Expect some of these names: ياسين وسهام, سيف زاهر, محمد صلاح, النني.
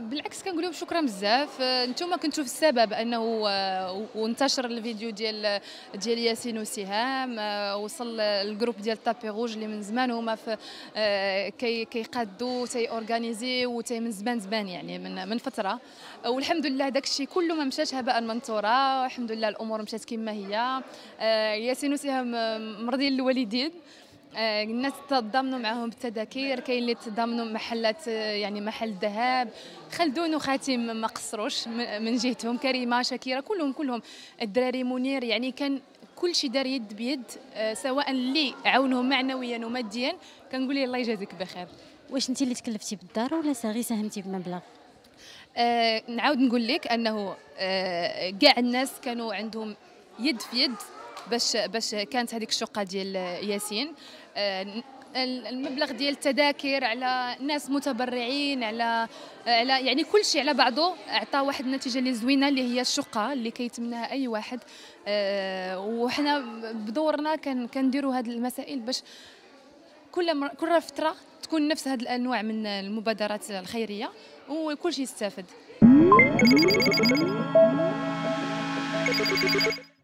بالعكس كنقول شكرا بزاف. نتوما كنتو في السبب انه وانتشر الفيديو ديال ياسين وسهام، وصل الجروب ديال تابي روج اللي من زمان هما في كيقادوا تيورغانيزيو من زمان يعني من فتره، والحمد لله داكشي كله ما مشاش هباء منثورا، الحمد لله الامور مشات كما هي. ياسين وسهام مرضيين للوالدين، الناس تضامنوا معهم بالتذاكير، كاين اللي تضامنوا محلات يعني محل الذهب، خلدون وخاتم ما قصروش من جهتهم، كريمه شاكيره كلهم الدراري منير، يعني كان كل شيء دار يد بيد، سواء اللي عاونهم معنويا وماديا. كنقول الله يجازيك بخير. واش انت اللي تكلفتي بالدار ولا غير ساهمتي بمبلغ؟ نعاود نقول لك انه كاع الناس كانوا عندهم يد في يد باش كانت هذيك الشقه ديال ياسين. المبلغ ديال التذاكر على ناس متبرعين، على يعني كل شيء على بعضه عطى واحد النتيجه اللي زوينه، اللي هي الشقه اللي كيتمناها اي واحد. وحنا بدورنا كنديروا هذه المسائل باش كل فتره تكون نفس هذه الانواع من المبادرات الخيريه وكل شيء يستافد.